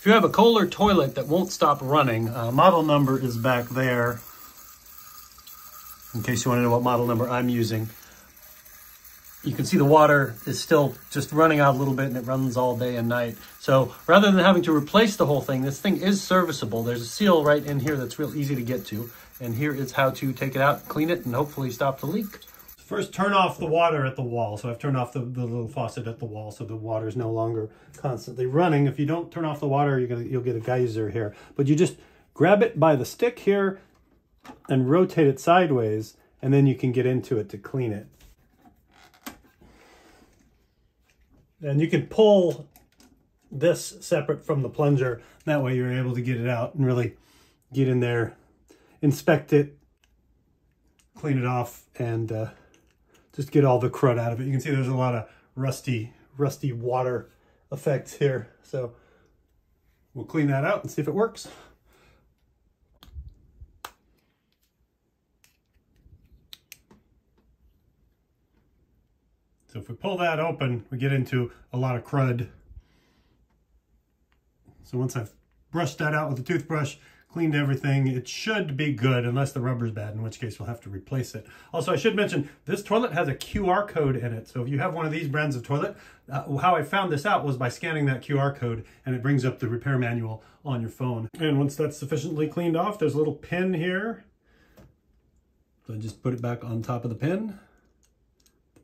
If you have a Kohler toilet that won't stop running, model number is back there, in case you want to know what model number I'm using. You can see the water is still just running out a little bit, and it runs all day and night. So rather than having to replace the whole thing, this thing is serviceable. There's a seal right in here that's real easy to get to. And here is how to take it out, clean it, and hopefully stop the leak. First, turn off the water at the wall. So I've turned off the little faucet at the wall, so the water is no longer constantly running. If you don't turn off the water, you'll get a geyser here. But you just grab it by the stick here and rotate it sideways, and then you can get into it to clean it. And you can pull this separate from the plunger. That way you're able to get it out and really get in there, inspect it, clean it off, and just get all the crud out of it. You can see there's a lot of rusty water effects here. So we'll clean that out and see if it works. So if we pull that open, we get into a lot of crud. So once I've brushed that out with a toothbrush, cleaned everything, it should be good, unless the rubber's bad, in which case we'll have to replace it. Also, I should mention, this toilet has a QR code in it. So if you have one of these brands of toilet, how I found this out was by scanning that QR code, and it brings up the repair manual on your phone. And once that's sufficiently cleaned off, there's a little pin here. So I just put it back on top of the pin.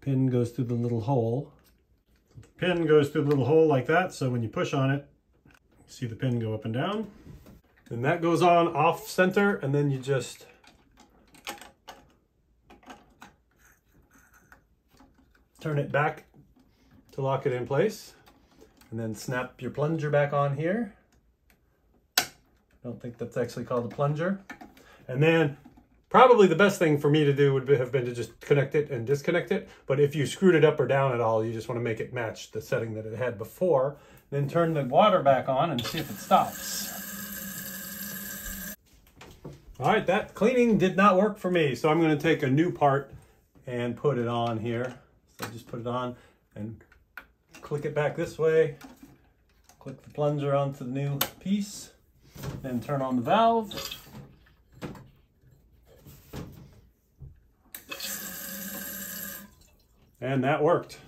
Pin goes through the little hole. The pin goes through the little hole like that, so when you push on it, you see the pin go up and down. And that goes on off center, and then you just turn it back to lock it in place, and then snap your plunger back on here. I don't think that's actually called a plunger. And then probably the best thing for me to do would have been to just connect it and disconnect it. But if you screwed it up or down at all, you just want to make it match the setting that it had before. Then turn the water back on and see if it stops. All right, that cleaning did not work for me. So I'm going to take a new part and put it on here. So just put it on and click it back this way. Click the plunger onto the new piece. Then turn on the valve. And that worked.